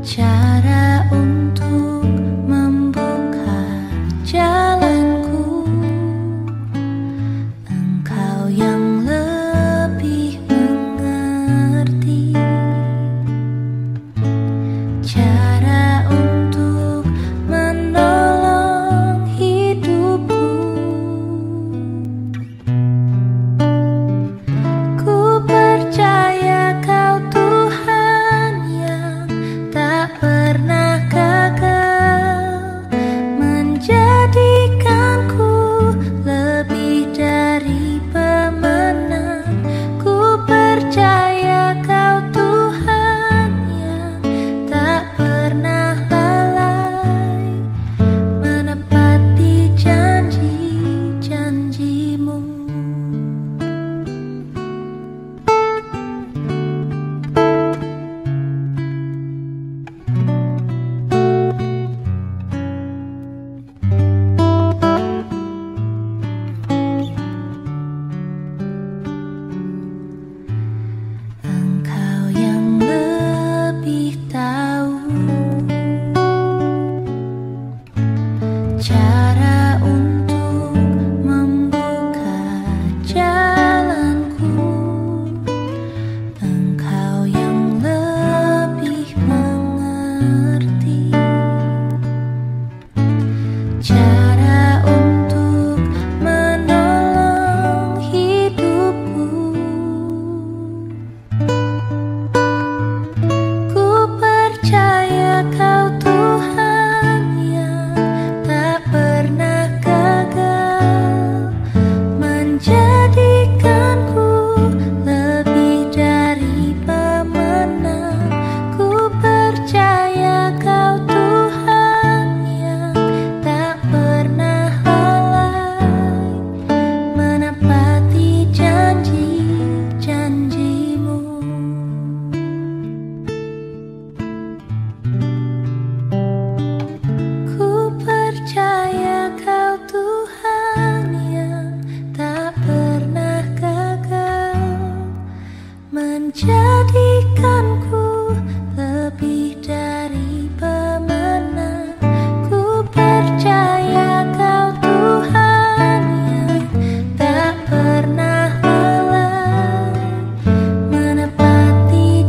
cara untuk membuka jalanku. Engkau yang lebih mengerti cara untuk menolong hidupku. Ku percaya Kau Tuhan yang tak pernah gagal, menjadikanku lebih dari pemenang. Ku percaya Kau Tuhan yang tak pernah lalai, menepati janji-janji-Mu. Cara untuk membuka jalanku, Engkau yang lebih mengerti. Cara untuk menolong hidupku, ku percaya Kau Tuhan jadikanku lebih dari pemenang. Ku percaya Kau Tuhan yang tak pernah lalai, menepati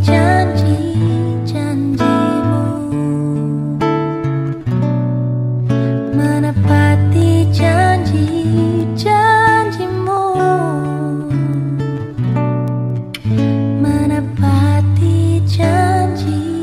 janji-janji-Mu, menepati janji-janji-Mu, menepati janji-janji-Mu.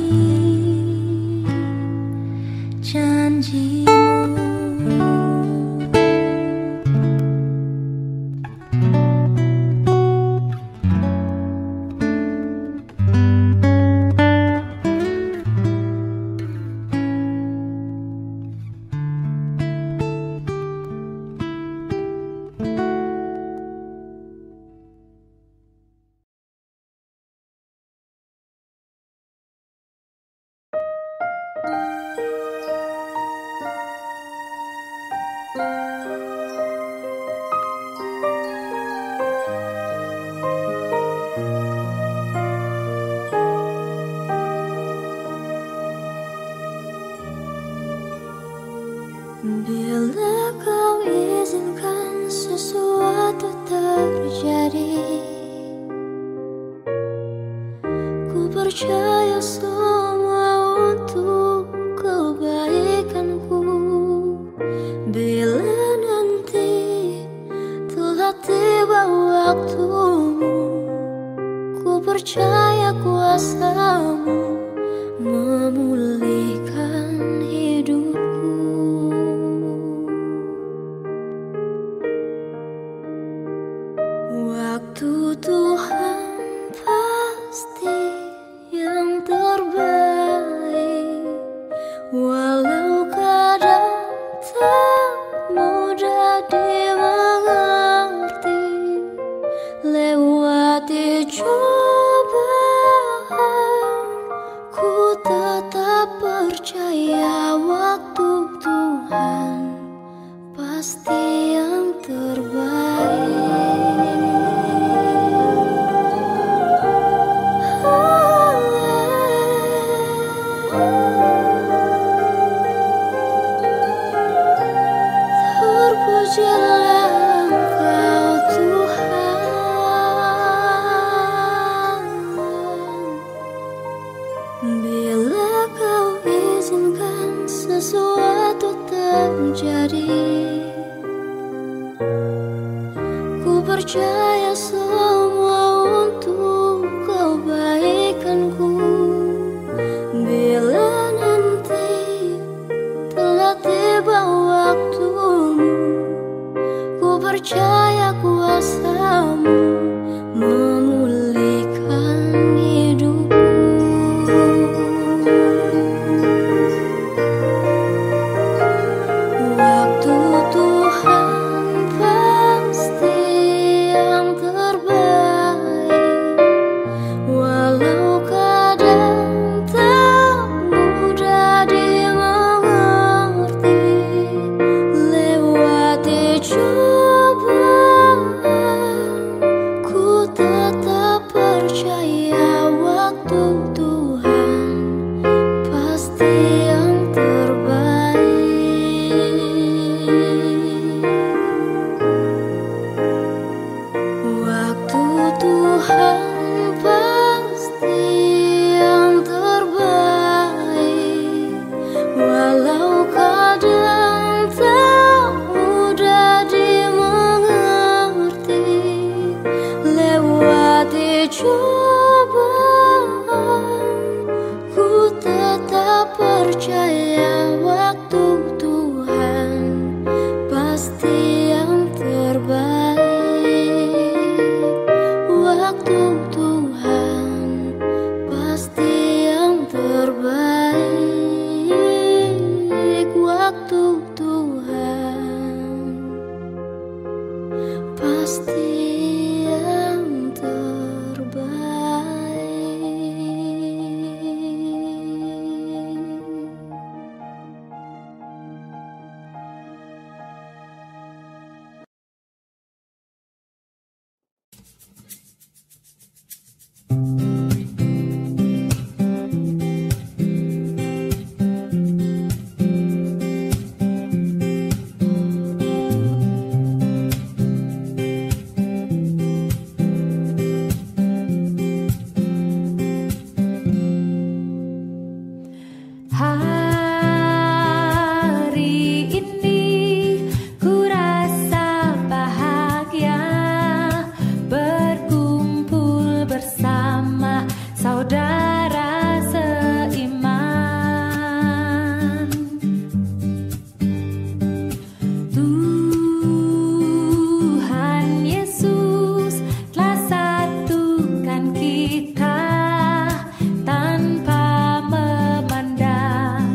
Bila Kau izinkan sesuatu terjadi, ku percaya semua untuk kebaikanku. Bila nanti telah tiba waktumu, ku percaya kuasa-Mu memulihkan hidupku. Waktu Tuhan pasti yang terbaik, walau kadang tak mudah dimengerti. Lewati cobaan, ku tetap percaya waktu Tuhan pasti yang terbaik. Oh, akan jadi. Ku percaya semua untuk kebaikanku. Bila nanti telah tiba waktumu, ku percaya kuasamu memulihkan hidupku. Waktu Tuhan pasti yang terbaik, walau kadang tak mudah dimengerti. Lewati tetap percaya waktu Tuhan pasti yang terbaik. Waktu Tuhan pasti yang terbaik, walau kadang tak mudah dimengerti. Lewati cobaan, ku tetap percaya waktu Tuhan pasti yang terbaik. Waktu Tuhan pasti yang terbaik. Waktu Tuhan pasti yang terbaik. Hari ini ku rasa bahagia, berkumpul bersama saudara seiman. Tuhan Yesus telah satukan kita tanpa memandang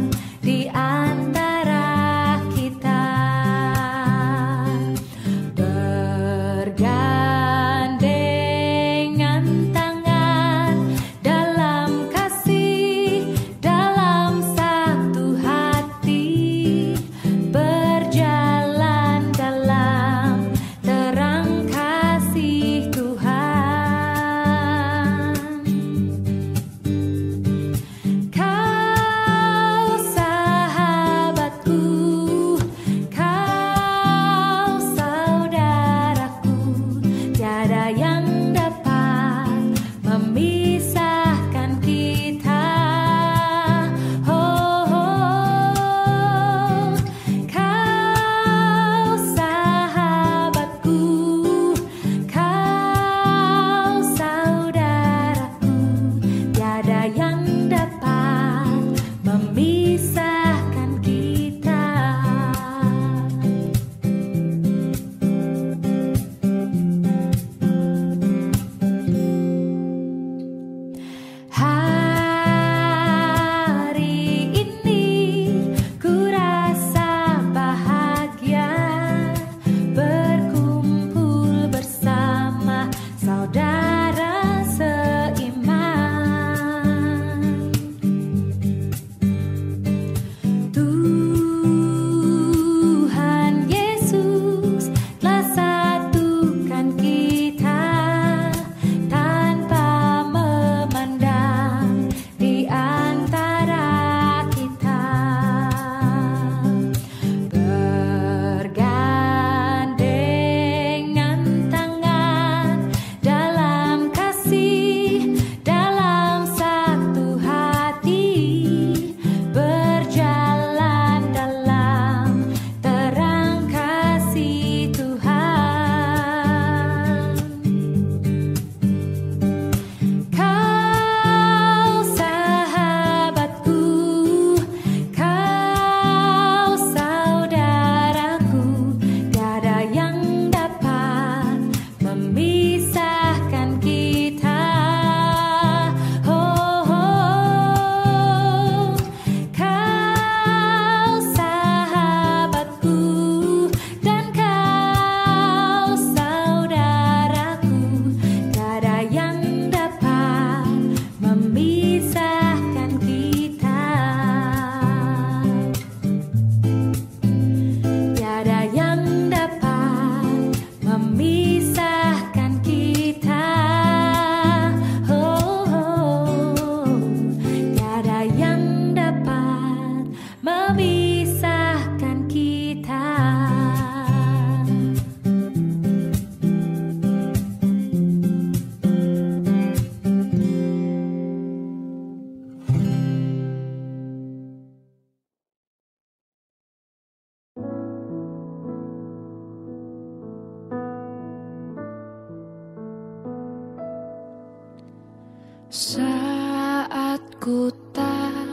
Saat ku tak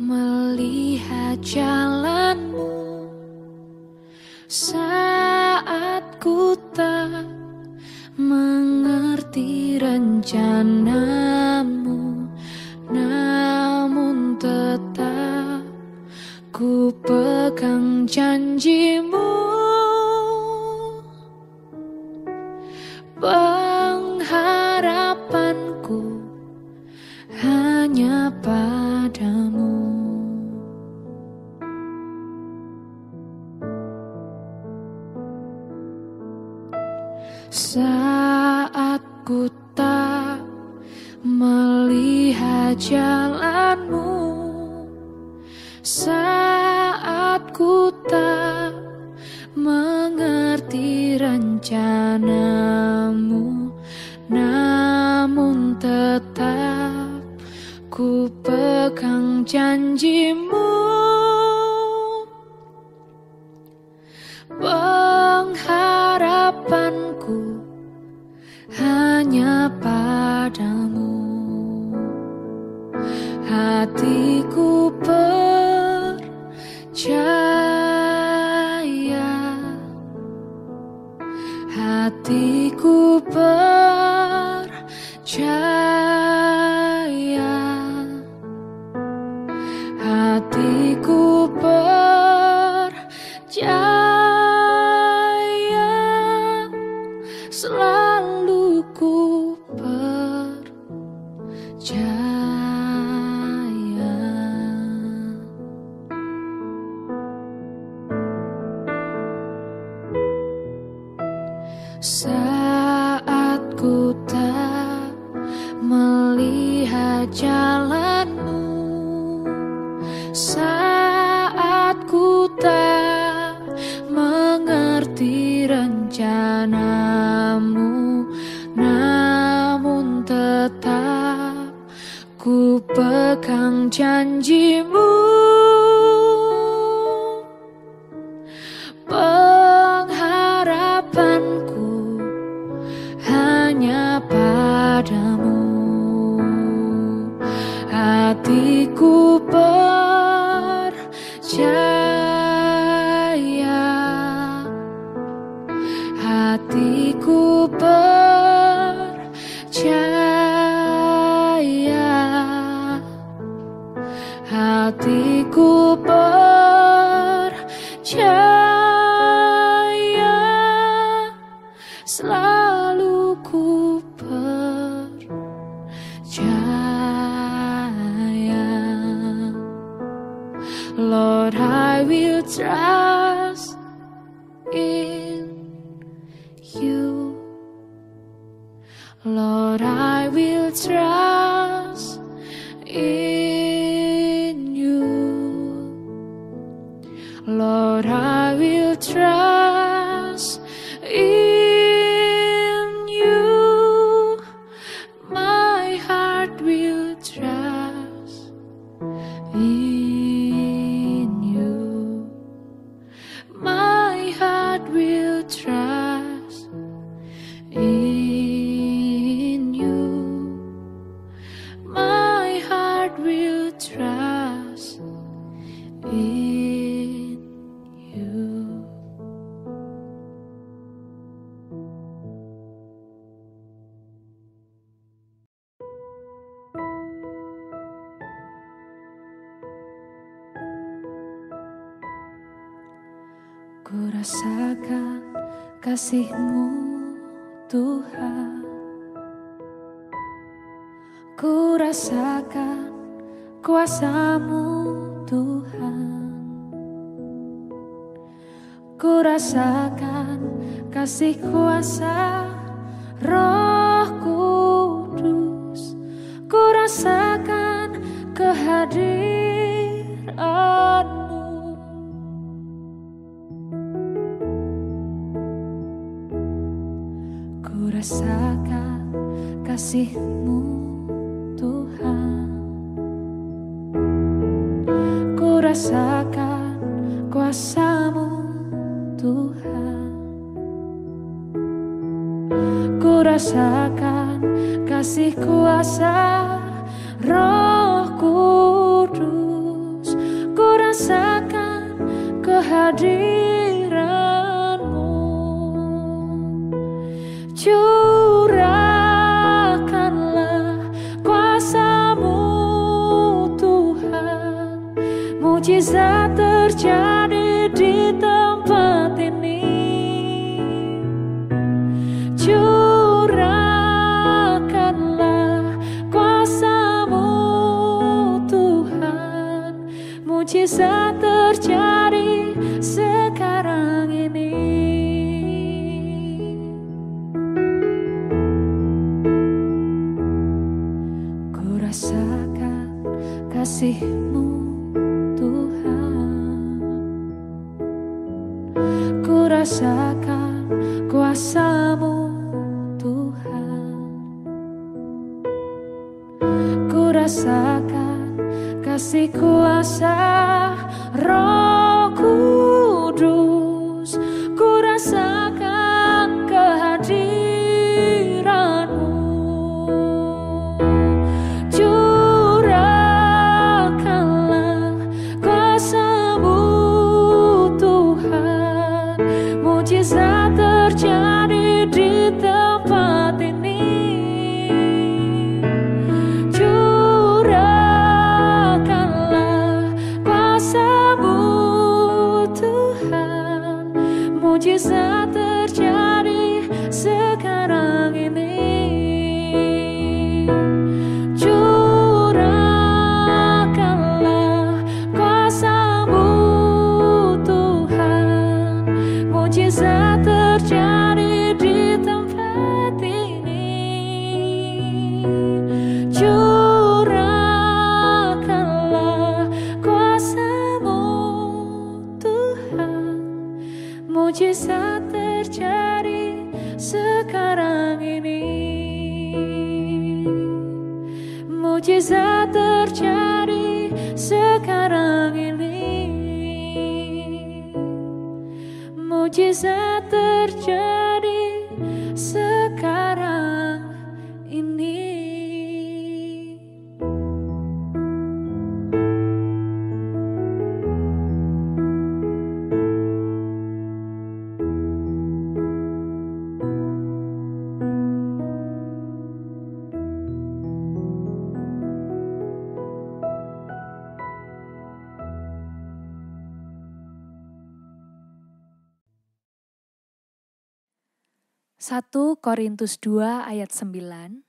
melihat jalanmu, saat ku tak mengerti rencanamu, namun tetap ku pegang janjimu. Pengharapanku hanya padamu. Saat ku tak melihat jalanmu, saat ku tak mengerti rencanamu, namun tetap ku pegang janjimu. Pengharapanku hanya padamu. Hatiku percaya, hatiku percaya, hatiku percaya, selalu ku percaya. Saat ku tak melihat jalanmu, saat ku tak mengerti rencanamu, namun tetap ku pegang janjimu. Pengharapanku hanya padamu. Hatiku percaya, hatiku percaya, hatiku percaya, selalu ku percaya. Lord, I will trust in you. Lord, I will trust in you. Lord, I will trust in you. My heart will trust in you. My heart will trust in you. My heart will trust in you. Kurasakan kasih-Mu, Tuhan. Kurasakan kuasa-Mu, Tuhan. Kurasakan kasih kuasa Roh Kudus. Kurasakan kehadiran-Mu. Kurasakan kasih-Mu, Tuhan. Kurasakan kuasa-Mu, Tuhan. rasakan kasih kuasa Roh Kudus, ku rasakan kehadiran-Mu. Curahkanlah kuasa-Mu Tuhan, mujizat terjadi di tempat ini. Mujizat terjadi sekarang ini. Ku rasakan kasih-Mu Tuhan, ku rasakan kuasa-Mu Tuhan, ku rasakan kasih kuasa Roh Kudus, ku rasakan kehadiran-Mu. Curahkanlah kuasa-Mu Tuhan, mujizat terjadi di tempat ini. Mujizat terjadi sekarang ini. Curahkanlah kuasa-Mu Tuhan, mujizat terjadi di tempat ini. Curahkanlah kuasa-Mu Tuhan, mujizat terjadi sekarang ini. Mujizat terjadi sekarang ini. Mujizat terjadi sekarang ini. Korintus 2 ayat 9.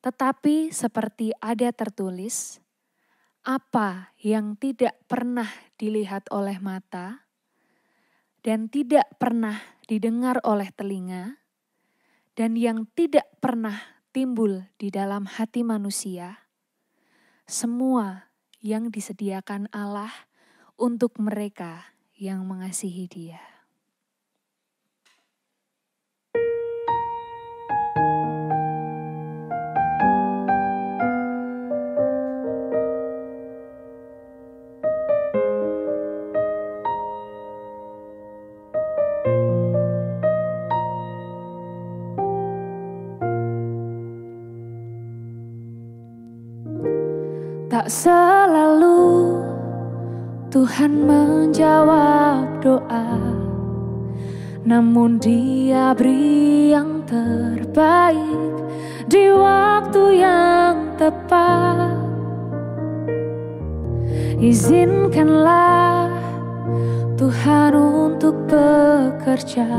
Tetapi seperti ada tertulis, apa yang tidak pernah dilihat oleh mata dan tidak pernah didengar oleh telinga dan yang tidak pernah timbul di dalam hati manusia, semua yang disediakan Allah untuk mereka yang mengasihi Dia. Tak selalu Tuhan menjawab doa, namun Dia beri yang terbaik di waktu yang tepat. Izinkanlah Tuhan untuk bekerja,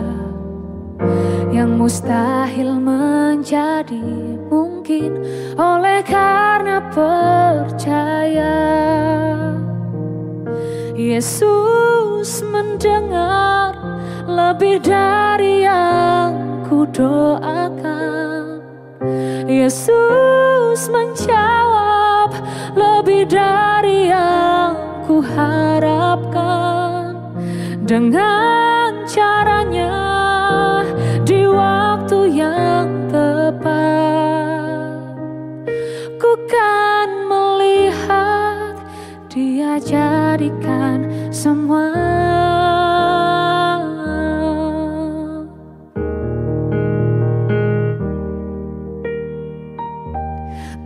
yang mustahil menjadi mungkin oleh karena percaya. Yesus mendengar lebih dari yang kudoakan. Yesus menjawab lebih dari yang kuharapkan. Dengan caranya di waktu yang tepat, ku kan melihat Dia jadikan semua.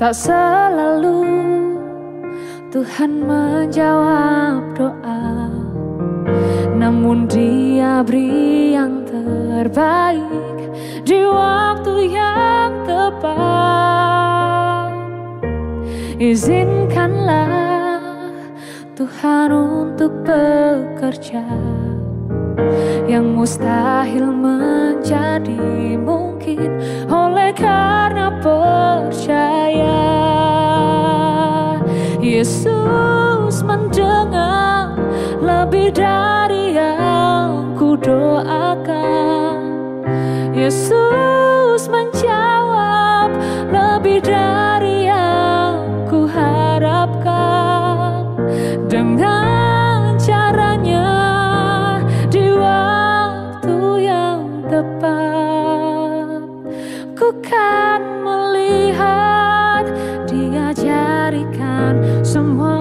Tak selalu Tuhan menjawab doa, namun Dia beri yang terbaik di waktu yang tepat. Izinkanlah Tuhan untuk bekerja, yang mustahil menjadi mungkin oleh karena percaya. Yesus mendengar lebih dari yang ku doakan. Yesus menjawab lebih dari yang ku harapkan. Dengan caranya di waktu yang tepat, ku kan melihat Dia jadikan semua.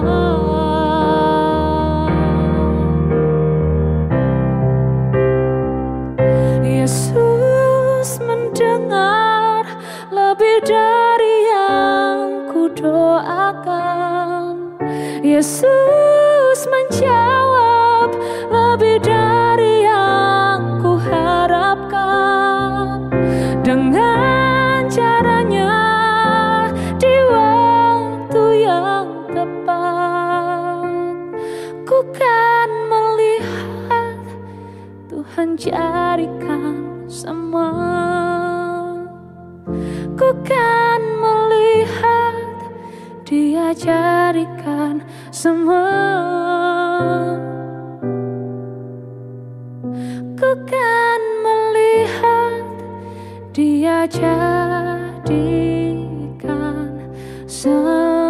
Yesus mendengar lebih dari yang ku doakan. Yesus menjawab lebih dari yang ku harapkan. Dengan caranya di waktu yang tepat, ku kan melihat Tuhan jadikan semua. Ku kan melihat Dia jadikan semua. Ku kan melihat Dia jadikan semua.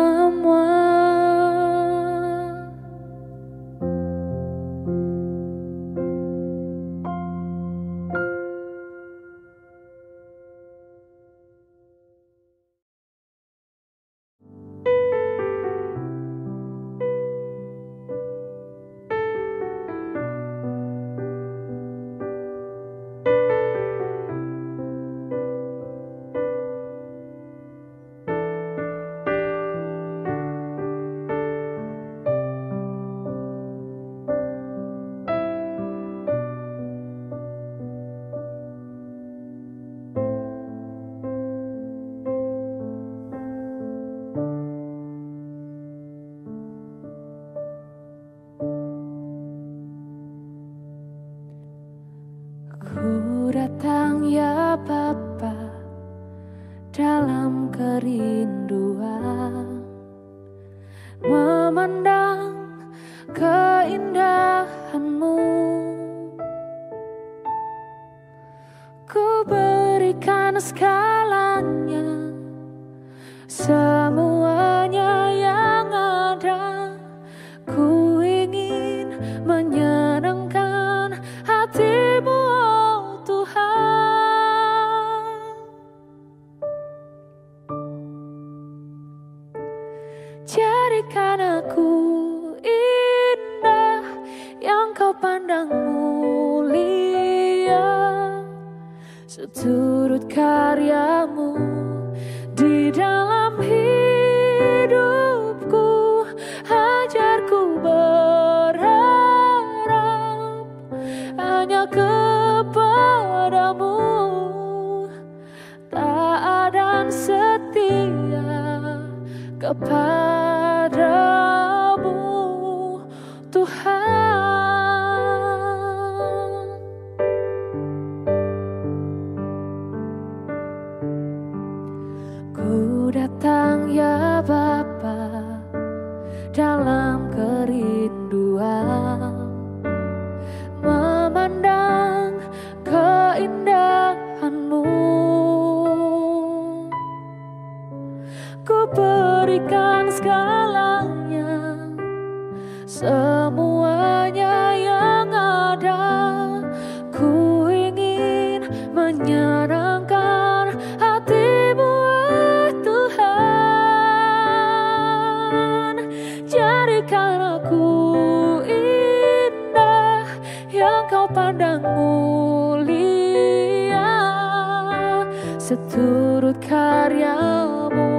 Seturut karyamu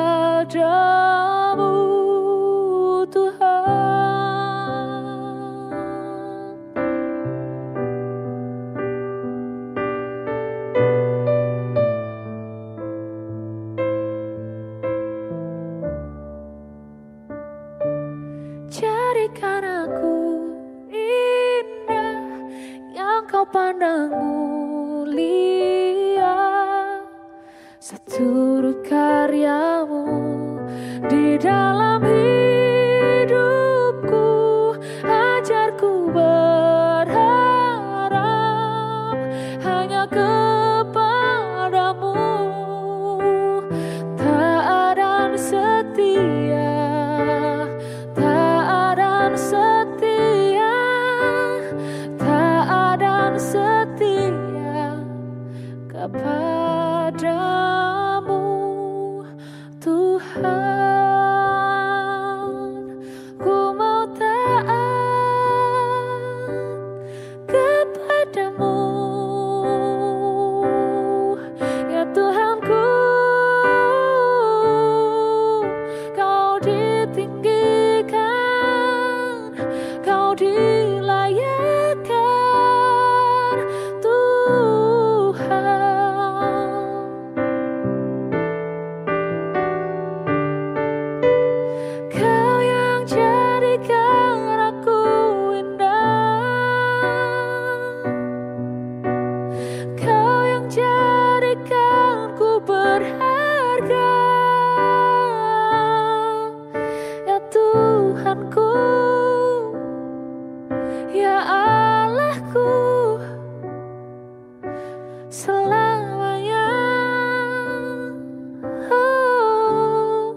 padamu Tuhan. Jadikan aku indah yang kau pandang mulia, seturut karyamu di dalam hidupku. Ajarku berharap hanya kepadamu, taat dan setia, taat dan setia, taat dan setia kepadamu Tuhan. Ku mau taat kepadamu, ya Tuhanku. Kau ditinggikan, Kau dilayakan Tuhan. Tuhanku, ya Allahku, selamanya. Oh.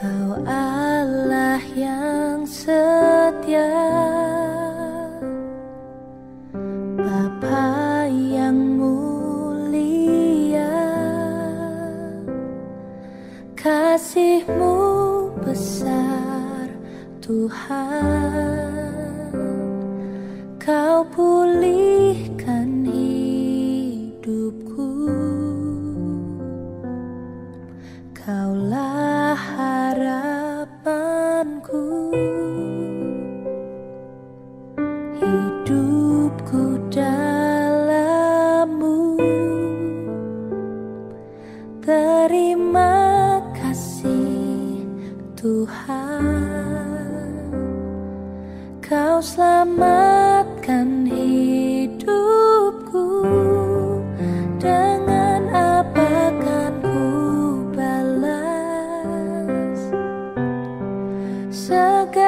Kau Allah yang setia, Bapa yang mulia, kasih-Mu besar Tuhan. Kau pulihkan hidupku, Kaulah harapanku, hidupku dalam-Mu. Terima kasih Tuhan, Kau selamatkan hidupku. Dengan apakah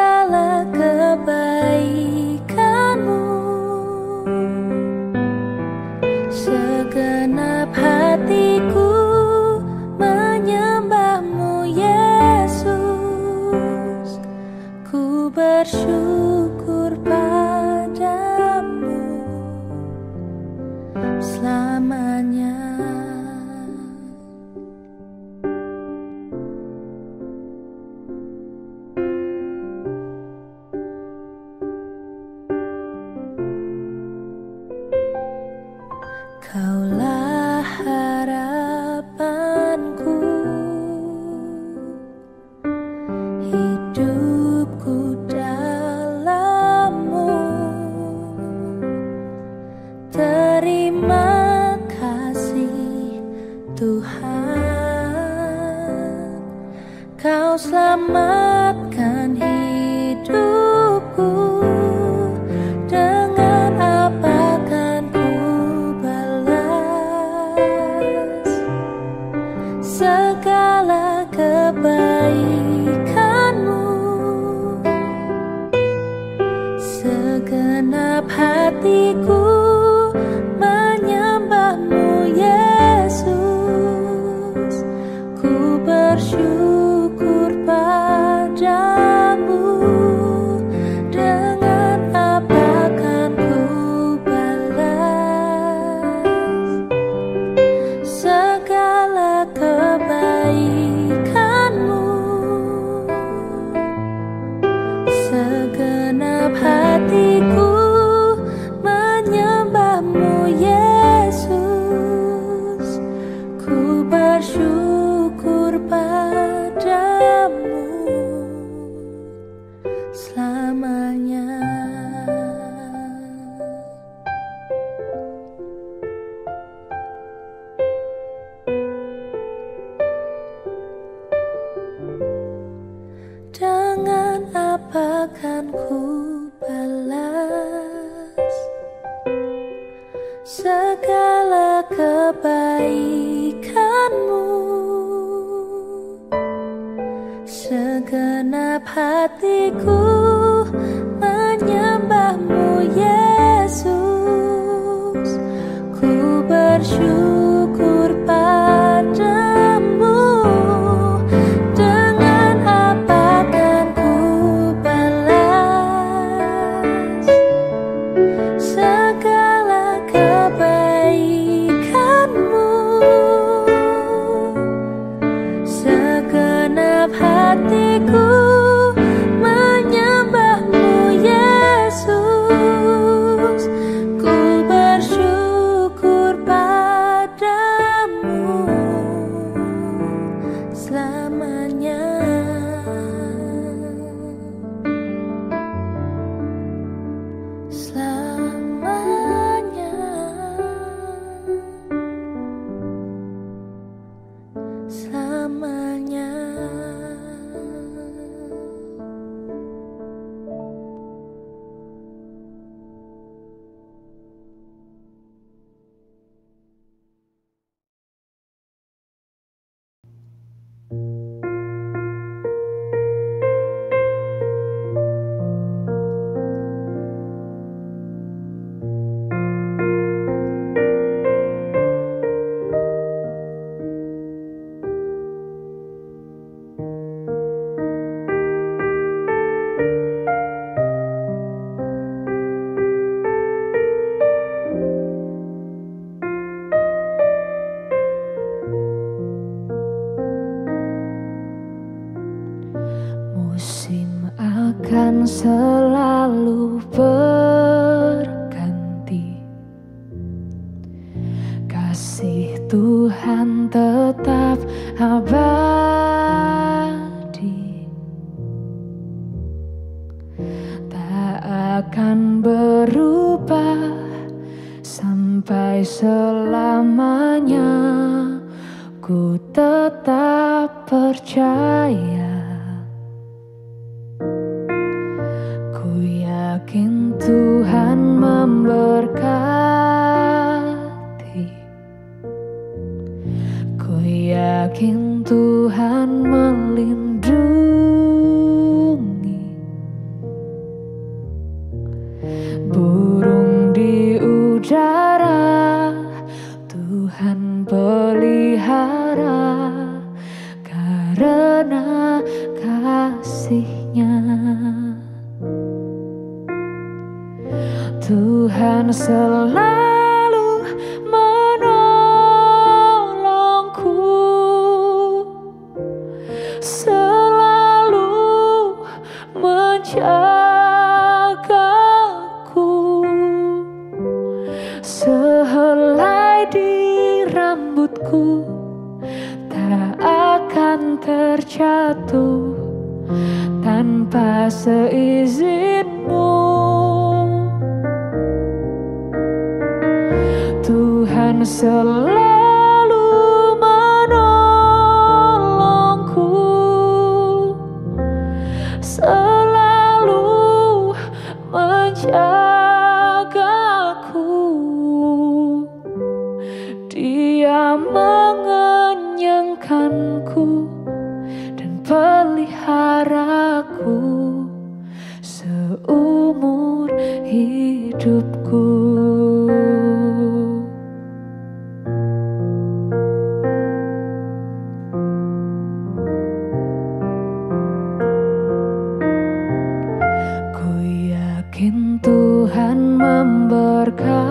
segala kebaikan-Mu, segenap hatiku menyembah-Mu Yesus. Ku bersyukur padamu selamanya. Kaulah harapanku, hidupku dalam-Mu. Terima kasih Tuhan, Kau selamatkan hidupku. Dengan apakah segala kebaikan-Mu, segenap hati. Selalu berganti, kasih Tuhan tetap abadi, tak akan berubah sampai selamanya. Ku tetap percaya, yakin Tuhan memberkati, ku yakin Tuhan melindungi. Burung di udara Tuhan pelihara karena kasih-Nya. Tuhan selalu menolongku, selalu menjagaku. Sehelai di rambutku tak akan terjatuh tanpa seizinmu. Tuhan selalu menolongku, selalu menjagaku. Dia mengenyangkanku dan peliharaku seumur hidupku.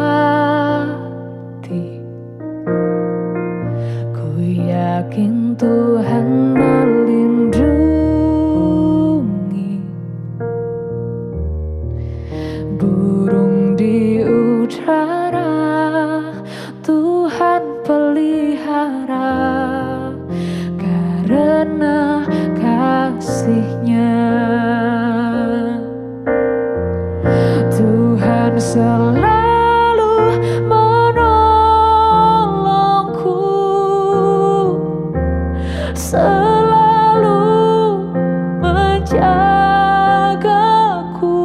hati. Ku yakin Tuhan melindungi burung di udara, Tuhan pelihara karena kasih-Nya. Tuhan selalu menolongku, selalu menjagaku,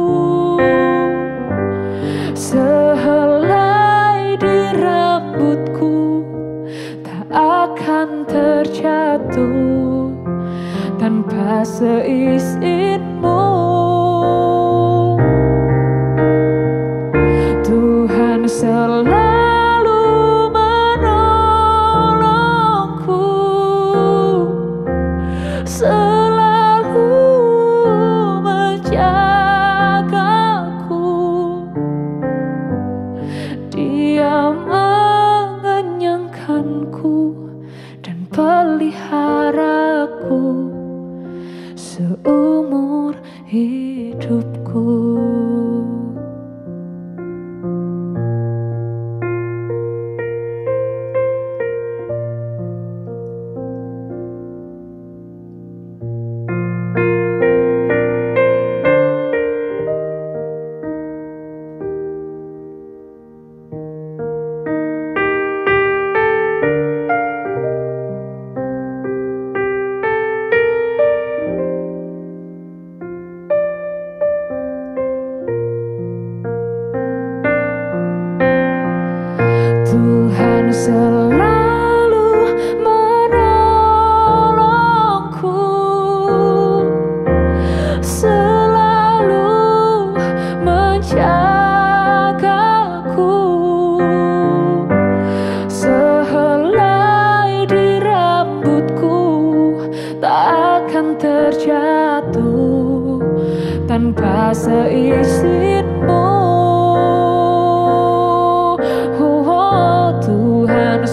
sehelai di rambutku tak akan terjatuh tanpa seizinmu. Tuhan selalu menolongku, selalu menjagaku. Dia mengenyangkanku dan peliharaku seumur hidupku. Tuhan selalu menolongku, selalu menjagaku, sehelai di rambutku tak akan terjatuh tanpa seizinmu.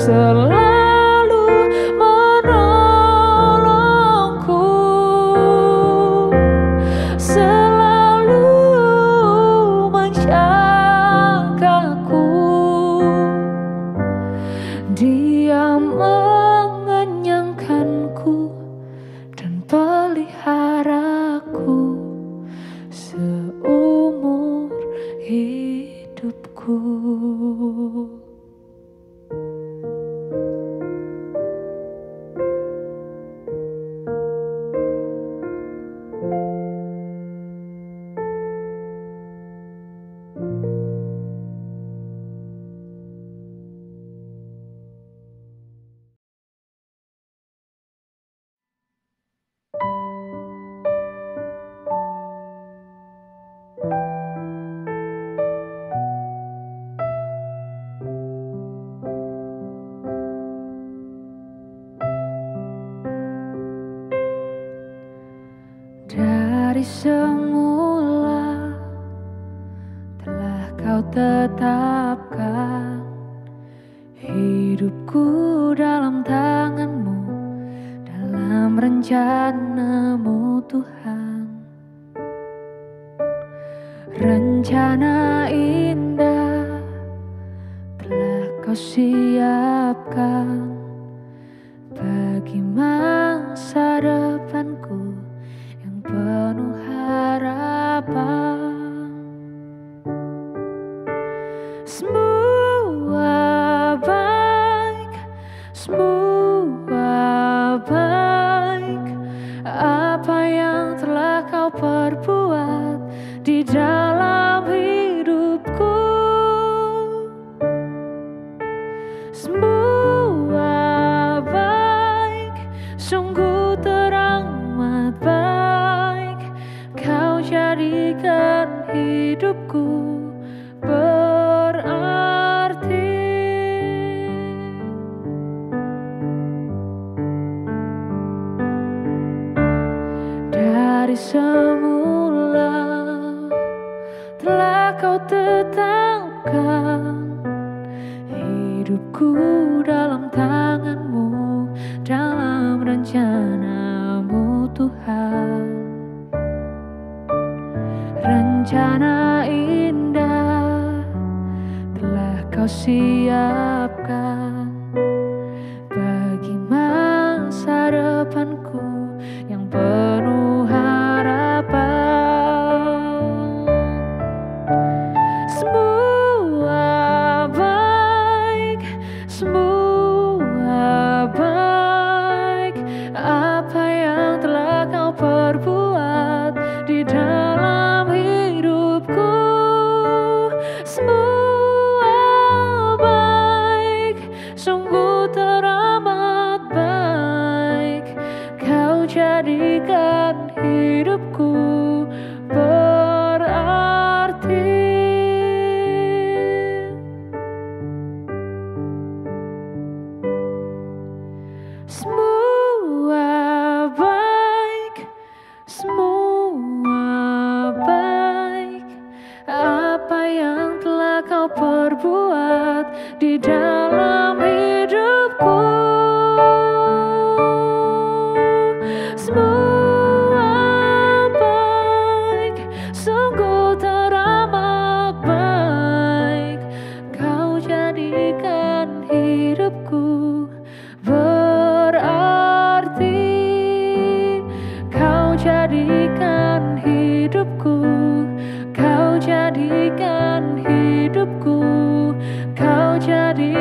Selalu menolongku, selalu menjagaku. Dia mengenyangkanku dan peliharaku seumur hidupku. Dari semula telah Kau tetapkan hidupku dalam tangan-Mu, dalam rencana-Mu Tuhan. Rencana indah telah Kau siapkan bagi masa depanku yang penuh harapan. Semua baik, apa yang telah Kau perbuat di dalam hidupku. Semua baik, sungguh terang Hidupku dalam tangan-Mu, dalam rencana-Mu Tuhan. Rencana indah telah Kau siapkan bagi masa depanku yang penuh harapan. Semua baik apa yang telah Kau perbuat di dalam hidupku. Semua baik, sungguh teramat baik. Kau jadikan hidupku berarti. Semua baik, apa yang telah Kau perbuat di dalam hidupku. Semua baik, sungguh teramat baik. Kau jadikan hidupku berarti. Kau jadikan hidupku, Kau jadikan